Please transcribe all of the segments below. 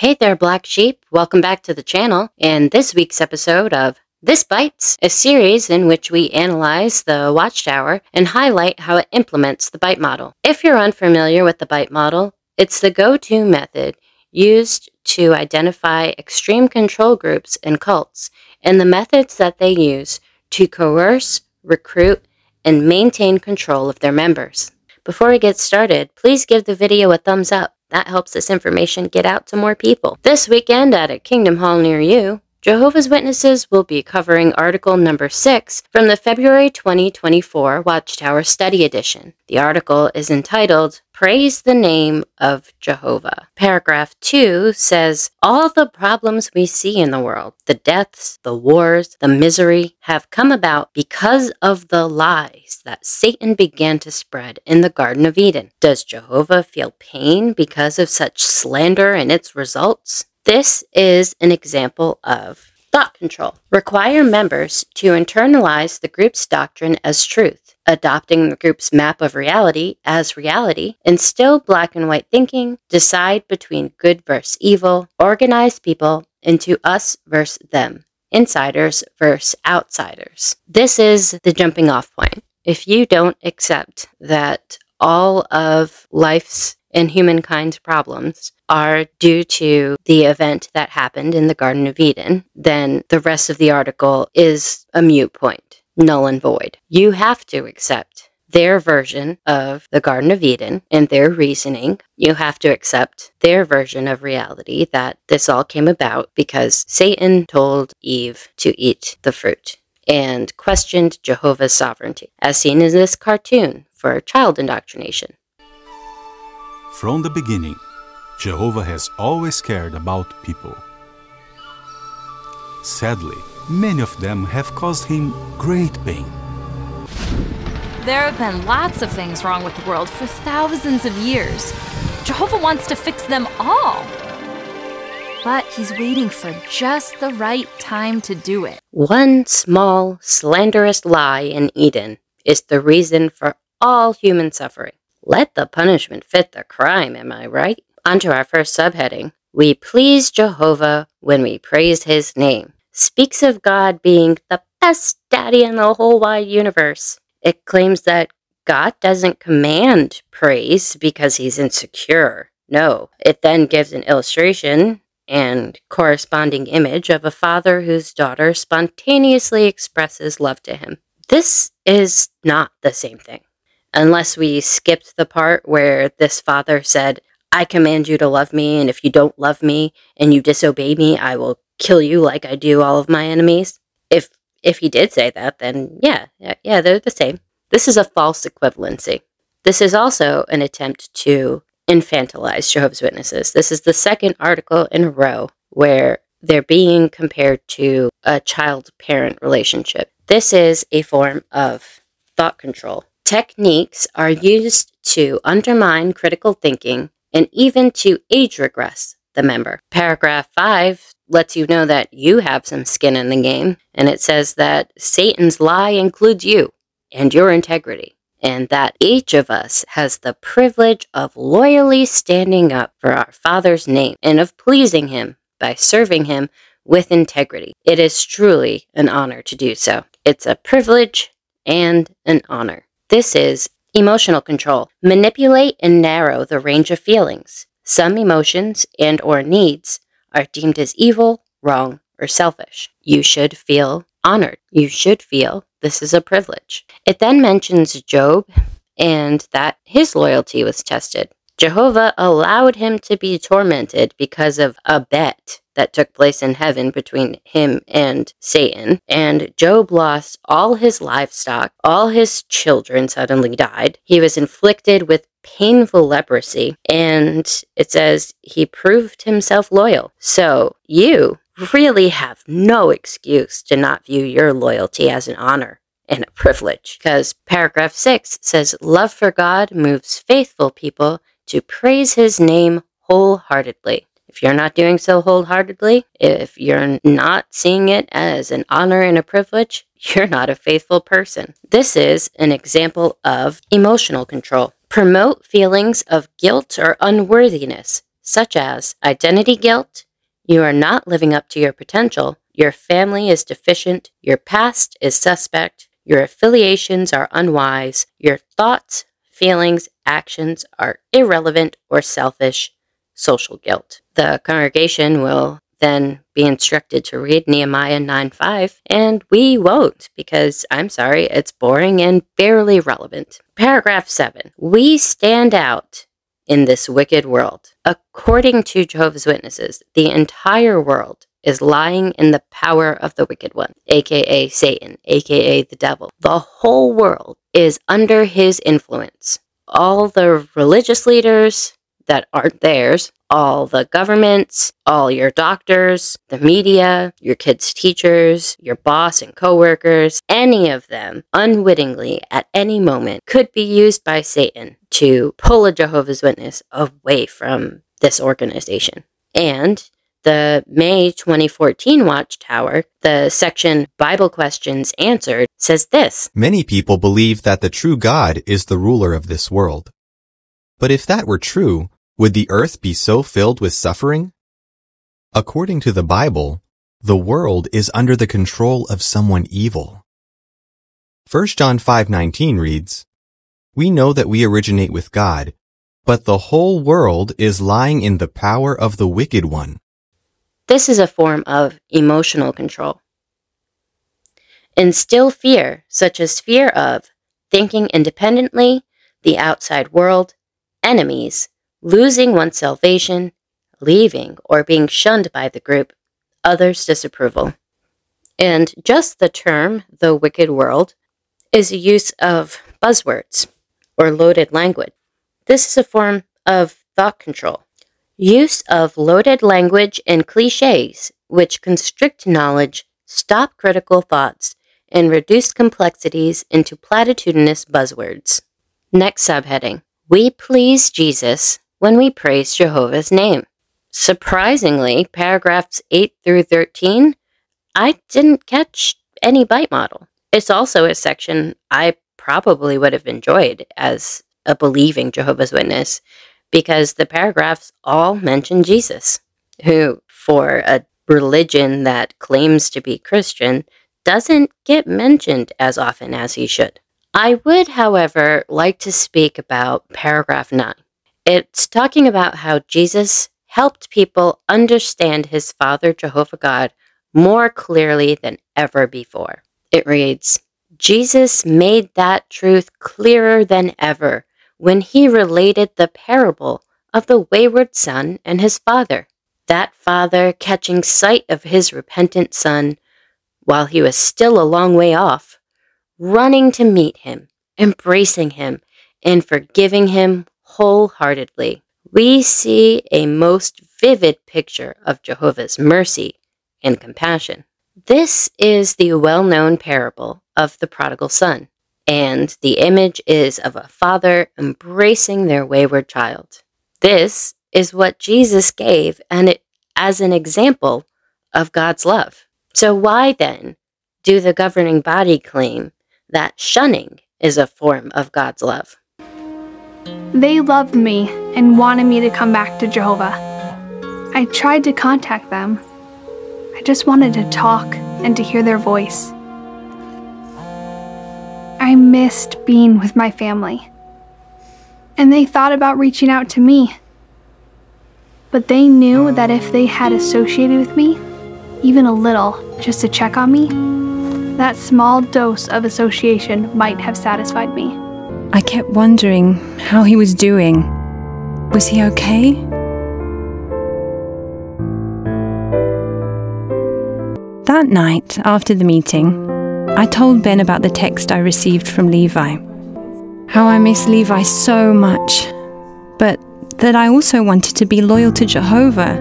Hey there, Black Sheep. Welcome back to the channel. In this week's episode of This Bytes, a series in which we analyze the Watchtower and highlight how it implements the Byte Model. If you're unfamiliar with the Byte Model, it's the go-to method used to identify extreme control groups and cults and the methods that they use to coerce, recruit, and maintain control of their members. Before we get started, please give the video a thumbs up. That helps this information get out to more people. This weekend at a Kingdom Hall near you, Jehovah's Witnesses will be covering article number 6 from the February 2024 Watchtower Study Edition. The article is entitled, Praise the Name of Jehovah. Paragraph 2 says, all the problems we see in the world, the deaths, the wars, the misery, have come about because of the lies that Satan began to spread in the Garden of Eden. Does Jehovah feel pain because of such slander and its results? This is an example of thought control. Require members to internalize the group's doctrine as truth, adopting the group's map of reality as reality, instill black and white thinking, decide between good versus evil, organize people into us versus them, insiders versus outsiders. This is the jumping off point. If you don't accept that all of life's and humankind's problems are due to the event that happened in the Garden of Eden, then the rest of the article is a moot point, null and void. You have to accept their version of the Garden of Eden and their reasoning. You have to accept their version of reality that this all came about because Satan told Eve to eat the fruit and questioned Jehovah's sovereignty, as seen in this cartoon for child indoctrination. From the beginning, Jehovah has always cared about people. Sadly, many of them have caused him great pain. There have been lots of things wrong with the world for thousands of years. Jehovah wants to fix them all. But he's waiting for just the right time to do it. One small, slanderous lie in Eden is the reason for all human suffering. Let the punishment fit the crime, am I right? Onto our first subheading. We please Jehovah when we praise his name. Speaks of God being the best daddy in the whole wide universe. It claims that God doesn't command praise because he's insecure. No. It then gives an illustration and corresponding image of a father whose daughter spontaneously expresses love to him. This is not the same thing. Unless we skipped the part where this father said, I command you to love me, and if you don't love me and you disobey me, I will kill you like I do all of my enemies. If he did say that, then yeah, they're the same. This is a false equivalency. This is also an attempt to infantilize Jehovah's Witnesses. This is the second article in a row where they're being compared to a child-parent relationship. This is a form of thought control. Techniques are used to undermine critical thinking and even to age regress the member. Paragraph 5 lets you know that you have some skin in the game, and it says that Satan's lie includes you and your integrity, and that each of us has the privilege of loyally standing up for our Father's name and of pleasing him by serving him with integrity. It is truly an honor to do so. It's a privilege and an honor. This is emotional control. Manipulate and narrow the range of feelings. Some emotions and or needs are deemed as evil, wrong, or selfish. You should feel honored. You should feel this is a privilege. It then mentions Job and that his loyalty was tested. Jehovah allowed him to be tormented because of a bet that took place in heaven between him and Satan, and Job lost all his livestock, all his children suddenly died. He was inflicted with painful leprosy, and it says he proved himself loyal. So you really have no excuse to not view your loyalty as an honor and a privilege, because paragraph 6 says, love for God moves faithful people to praise his name wholeheartedly. If you're not doing so wholeheartedly, if you're not seeing it as an honor and a privilege, you're not a faithful person. This is an example of emotional control. Promote feelings of guilt or unworthiness, such as identity guilt, you are not living up to your potential, your family is deficient, your past is suspect, your affiliations are unwise, your thoughts, feelings, actions are irrelevant or selfish, social guilt. The congregation will then be instructed to read Nehemiah 9:5, and we won't because, I'm sorry, it's boring and barely relevant. Paragraph 7. We stand out in this wicked world. According to Jehovah's Witnesses, the entire world is lying in the power of the wicked one, aka Satan, aka the devil. The whole world is under his influence. All the religious leaders that aren't theirs, all the governments, all your doctors, the media, your kids' teachers, your boss and co-workers, any of them unwittingly at any moment could be used by Satan to pull a Jehovah's Witness away from this organization. And the May 2014 Watchtower, the section Bible Questions Answered, says this. Many people believe that the true God is the ruler of this world. But if that were true, would the earth be so filled with suffering? According to the Bible, the world is under the control of someone evil. 1 John 5:19 reads, We know that we originate with God, but the whole world is lying in the power of the wicked one. This is a form of emotional control. Instill fear, such as fear of thinking independently, the outside world, enemies, losing one's salvation, leaving or being shunned by the group, others' disapproval. And just the term, the wicked world, is a use of buzzwords or loaded language. This is a form of thought control. Use of loaded language and cliches, which constrict knowledge, stop critical thoughts, and reduce complexities into platitudinous buzzwords. Next subheading. We please Jesus when we praise Jehovah's name. Surprisingly, paragraphs 8 through 13, I didn't catch any Byte Model. It's also a section I probably would have enjoyed as a believing Jehovah's Witness, because the paragraphs all mention Jesus, who, for a religion that claims to be Christian, doesn't get mentioned as often as he should. I would, however, like to speak about paragraph 9. It's talking about how Jesus helped people understand his Father, Jehovah God, more clearly than ever before. It reads, Jesus made that truth clearer than ever when he related the parable of the wayward son and his father. That father, catching sight of his repentant son while he was still a long way off, running to meet him, embracing him, and forgiving him wholeheartedly. We see a most vivid picture of Jehovah's mercy and compassion. This is the well-known parable of the prodigal son. And the image is of a father embracing their wayward child. This is what Jesus gave as an example of God's love. So why then do the governing body claim that shunning is a form of God's love? They loved me and wanted me to come back to Jehovah. I tried to contact them. I just wanted to talk and to hear their voice. I missed being with my family, and they thought about reaching out to me. But they knew that if they had associated with me, even a little, just to check on me, that small dose of association might have satisfied me. I kept wondering how he was doing. Was he okay? That night, after the meeting, I told Ben about the text I received from Levi. How I miss Levi so much, but that I also wanted to be loyal to Jehovah.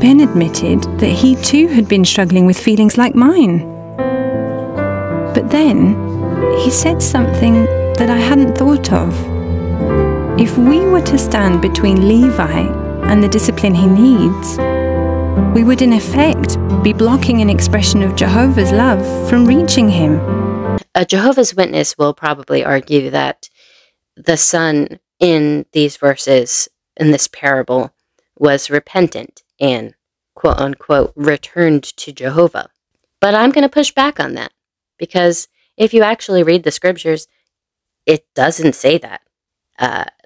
Ben admitted that he too had been struggling with feelings like mine. But then, he said something that I hadn't thought of. If we were to stand between Levi and the discipline he needs, we would in effect be blocking an expression of Jehovah's love from reaching him. A Jehovah's Witness will probably argue that the son in these verses, in this parable, was repentant and, quote unquote, returned to Jehovah. But I'm going to push back on that, because if you actually read the scriptures, it doesn't say that.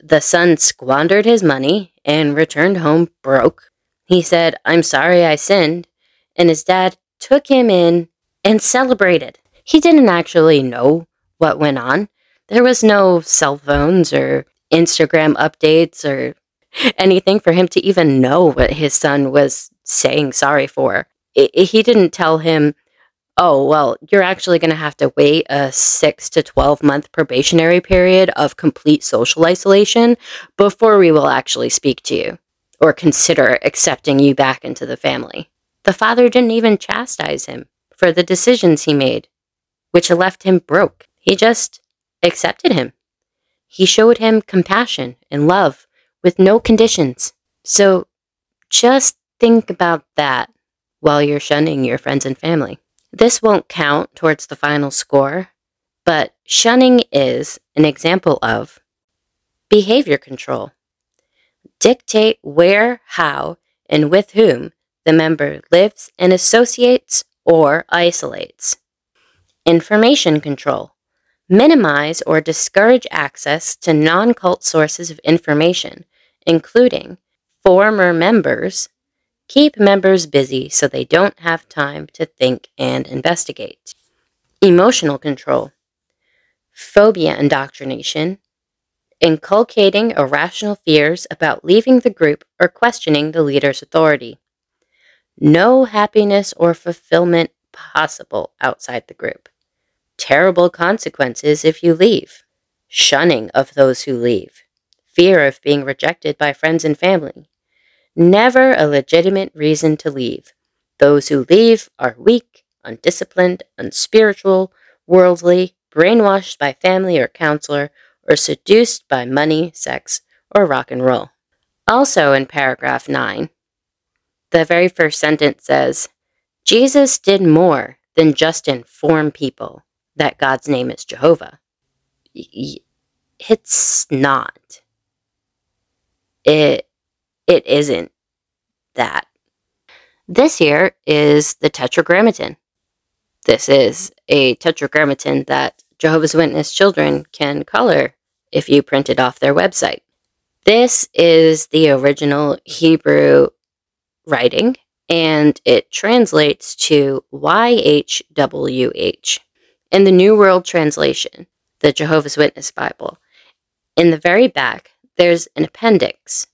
The son squandered his money and returned home broke. He said, "I'm sorry I sinned," and his dad took him in and celebrated. He didn't actually know what went on. There was no cell phones or Instagram updates or anything for him to even know what his son was saying sorry for. He didn't tell him, "Oh, well, you're actually going to have to wait a 6 to 12-month probationary period of complete social isolation before we will actually speak to you or consider accepting you back into the family." The father didn't even chastise him for the decisions he made, which left him broke. He just accepted him. He showed him compassion and love with no conditions. So just think about that while you're shunning your friends and family. This won't count towards the final score, but shunning is an example of behavior control. Dictate where, how, and with whom the member lives and associates or isolates. Information control. Minimize or discourage access to non-cult sources of information, including former members. Keep members busy so they don't have time to think and investigate. Emotional control. Phobia indoctrination. Inculcating irrational fears about leaving the group or questioning the leader's authority. No happiness or fulfillment possible outside the group. Terrible consequences if you leave. Shunning of those who leave. Fear of being rejected by friends and family. Never a legitimate reason to leave. Those who leave are weak, undisciplined, unspiritual, worldly, brainwashed by family or counselor, or seduced by money, sex, or rock and roll. Also in paragraph 9, the very first sentence says, "Jesus did more than just inform people that God's name is Jehovah." It's not. It isn't that. This here is the Tetragrammaton. This is a Tetragrammaton that Jehovah's Witness children can color if you print it off their website. This is the original Hebrew writing, and it translates to YHWH. In the New World Translation, the Jehovah's Witness Bible, in the very back, there's an appendix.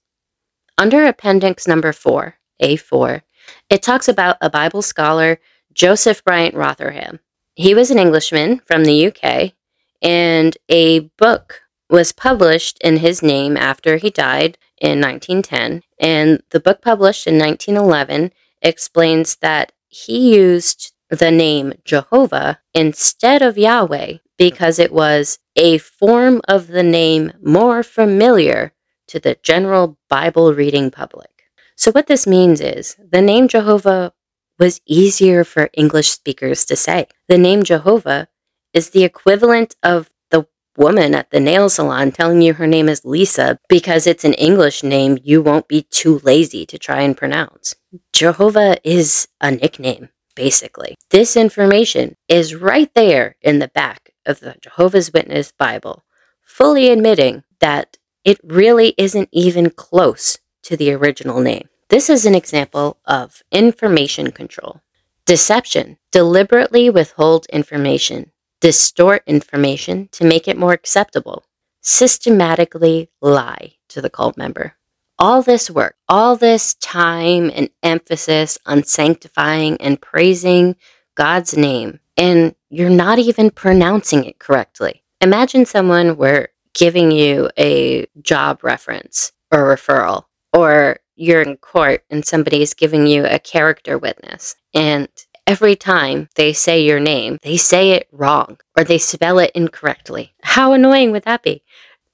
Under appendix number 4, A4, it talks about a Bible scholar, Joseph Bryant Rotherham. He was an Englishman from the UK, and a book was published in his name after he died in 1910. And the book published in 1911 explains that he used the name Jehovah instead of Yahweh because it was a form of the name more familiar to the general Bible reading public. So what this means is the name Jehovah was easier for English speakers to say. The name Jehovah is the equivalent of the woman at the nail salon telling you her name is Lisa because it's an English name you won't be too lazy to try and pronounce. Jehovah is a nickname, basically. This information is right there in the back of the Jehovah's Witness Bible, fully admitting that it really isn't even close to the original name. This is an example of information control. Deception. Deliberately withhold information. Distort information to make it more acceptable. Systematically lie to the cult member. All this work, all this time and emphasis on sanctifying and praising God's name, and you're not even pronouncing it correctly. Imagine someone were giving you a job reference or referral, or you're in court and somebody's giving you a character witness, and every time they say your name, they say it wrong or they spell it incorrectly. How annoying would that be?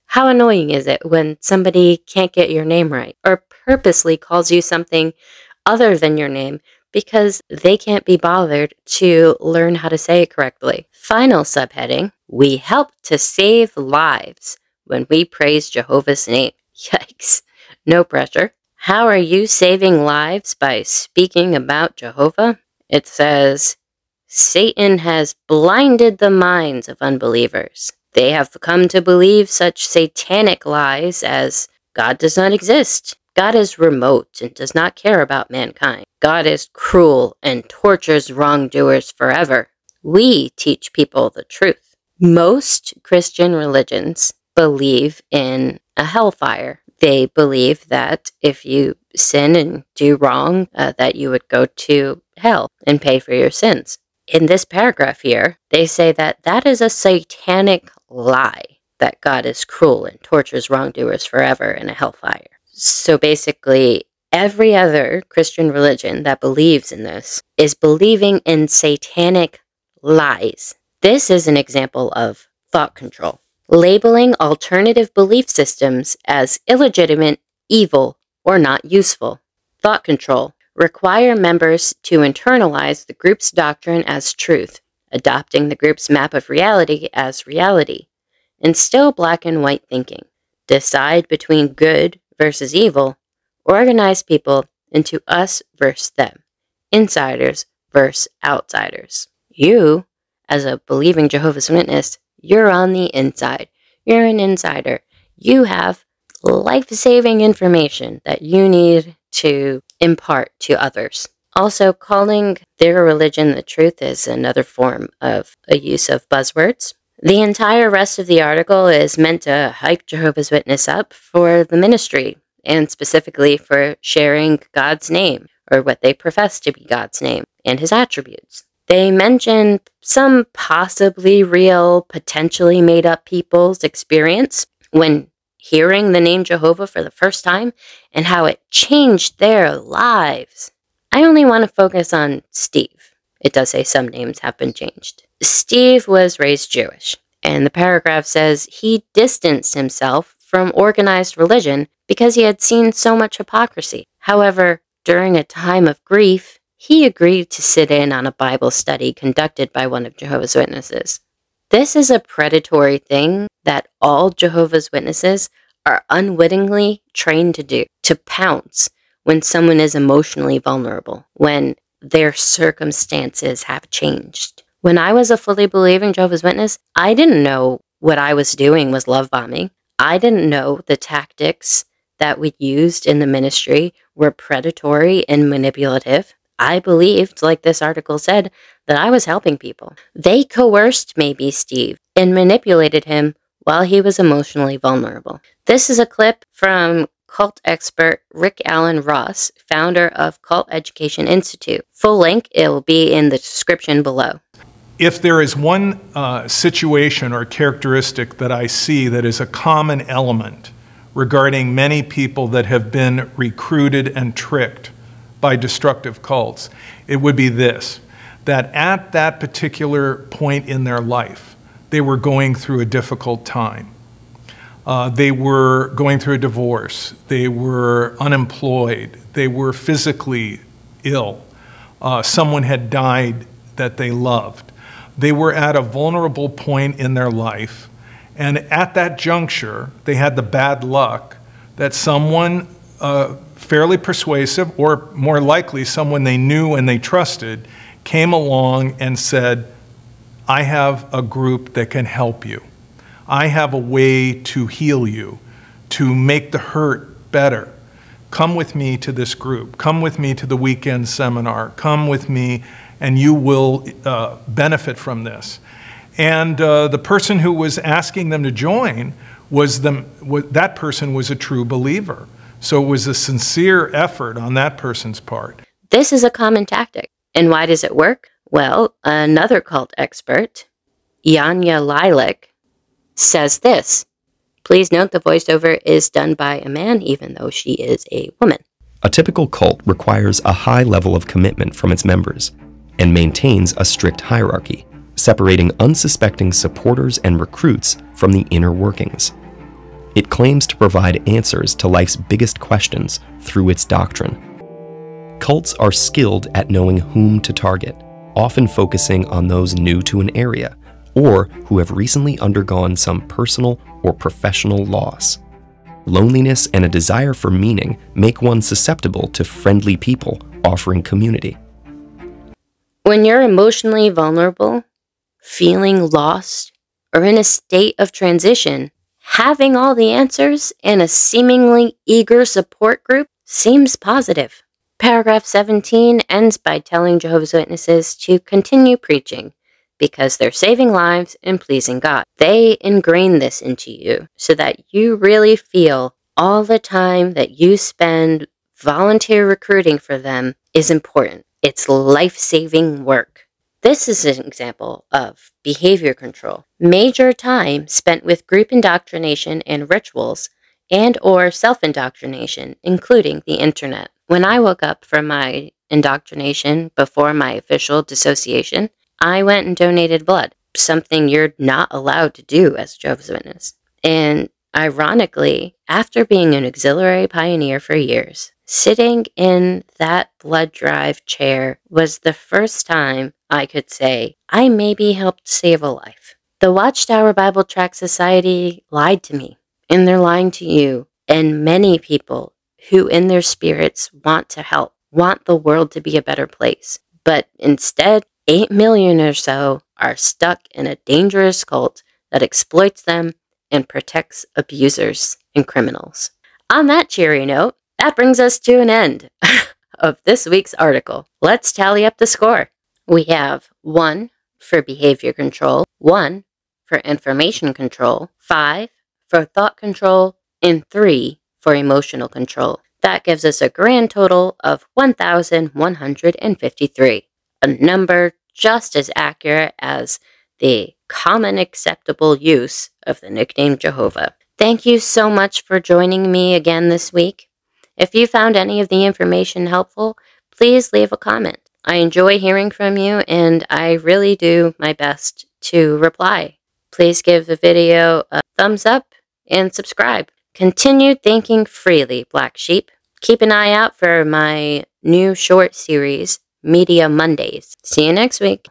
How annoying is it when somebody can't get your name right or purposely calls you something other than your name because they can't be bothered to learn how to say it correctly? Final subheading, we help to save lives when we praise Jehovah's name. Yikes. No pressure. How are you saving lives by speaking about Jehovah? It says, Satan has blinded the minds of unbelievers. They have come to believe such satanic lies as God does not exist. God is remote and does not care about mankind. God is cruel and tortures wrongdoers forever. We teach people the truth. Most Christian religions believe in a hellfire. They believe that if you sin and do wrong, that you would go to hell and pay for your sins. In this paragraph here, they say that that is a satanic lie, that God is cruel and tortures wrongdoers forever in a hellfire. So basically, every other Christian religion that believes in this is believing in satanic lies. This is an example of thought control. Labeling alternative belief systems as illegitimate, evil, or not useful. Thought control require members to internalize the group's doctrine as truth, adopting the group's map of reality as reality, instill black and white thinking, decide between good versus evil, organize people into us versus them, insiders versus outsiders. You, as a believing Jehovah's Witness, you're on the inside. You're an insider. You have life-saving information that you need to impart to others. Also, calling their religion the truth is another form of a use of buzzwords. The entire rest of the article is meant to hype Jehovah's Witness up for the ministry, and specifically for sharing God's name, or what they profess to be God's name, and his attributes. They mention some possibly real, potentially made-up people's experience when hearing the name Jehovah for the first time and how it changed their lives. I only want to focus on Steve. It does say some names have been changed. Steve was raised Jewish, and the paragraph says he distanced himself from organized religion because he had seen so much hypocrisy. However, during a time of grief, he agreed to sit in on a Bible study conducted by one of Jehovah's Witnesses. This is a predatory thing that all Jehovah's Witnesses are unwittingly trained to do, to pounce when someone is emotionally vulnerable, when their circumstances have changed. When I was a fully believing Jehovah's Witness, I didn't know what I was doing was love bombing. I didn't know the tactics that we used in the ministry were predatory and manipulative. I believed, like this article said, that I was helping people. They coerced maybe Steve and manipulated him while he was emotionally vulnerable. This is a clip from cult expert Rick Alan Ross, founder of Cult Education Institute. Full link, it will be in the description below. If there is one situation or characteristic that I see that is a common element regarding many people that have been recruited and tricked by destructive cults, it would be this, that at that particular point in their life, they were going through a difficult time. They were going through a divorce. They were unemployed. They were physically ill. Someone had died that they loved. They were at a vulnerable point in their life. And at that juncture, they had the bad luck that someone fairly persuasive, or more likely someone they knew and they trusted, came along and said, I have a group that can help you. I have a way to heal you, to make the hurt better. Come with me to this group. Come with me to the weekend seminar. Come with me and you will benefit from this. And the person who was asking them to join, that person was a true believer. So it was a sincere effort on that person's part. This is a common tactic. And why does it work? Well, another cult expert, Janja Lalich, says this. Please note the voiceover is done by a man, even though she is a woman. A typical cult requires a high level of commitment from its members and maintains a strict hierarchy, separating unsuspecting supporters and recruits from the inner workings. It claims to provide answers to life's biggest questions through its doctrine. Cults are skilled at knowing whom to target, often focusing on those new to an area or who have recently undergone some personal or professional loss. loneliness, and a desire for meaning make one susceptible to friendly people offering community. When you're emotionally vulnerable, feeling lost, or in a state of transition, having all the answers and a seemingly eager support group seems positive. Paragraph 17 ends by telling Jehovah's Witnesses to continue preaching because they're saving lives and pleasing God. They ingrain this into you so that you really feel all the time that you spend volunteer recruiting for them is important. It's life-saving work. This is an example of behavior control. Major time spent with group indoctrination and rituals and/or self-indoctrination, including the internet. When I woke up from my indoctrination before my official dissociation, I went and donated blood, something you're not allowed to do as a Jehovah's Witness. And ironically, after being an auxiliary pioneer for years, sitting in that blood drive chair was the first time I could say, I maybe helped save a life. The Watchtower Bible Tract Society lied to me, and they're lying to you, and many people who in their spirits want to help, want the world to be a better place. But instead, 8 million or so are stuck in a dangerous cult that exploits them and protects abusers and criminals. On that cheery note, that brings us to an end of this week's article. Let's tally up the score. We have 1 for behavior control, 1 for information control, 5 for thought control, and 3 for emotional control. That gives us a grand total of 1,153, a number just as accurate as the common acceptable use of the nickname Jehovah. Thank you so much for joining me again this week. If you found any of the information helpful, please leave a comment. I enjoy hearing from you, and I really do my best to reply. Please give the video a thumbs up and subscribe. Continue thinking freely, Black Sheep. Keep an eye out for my new short series, Media Mondays. See you next week.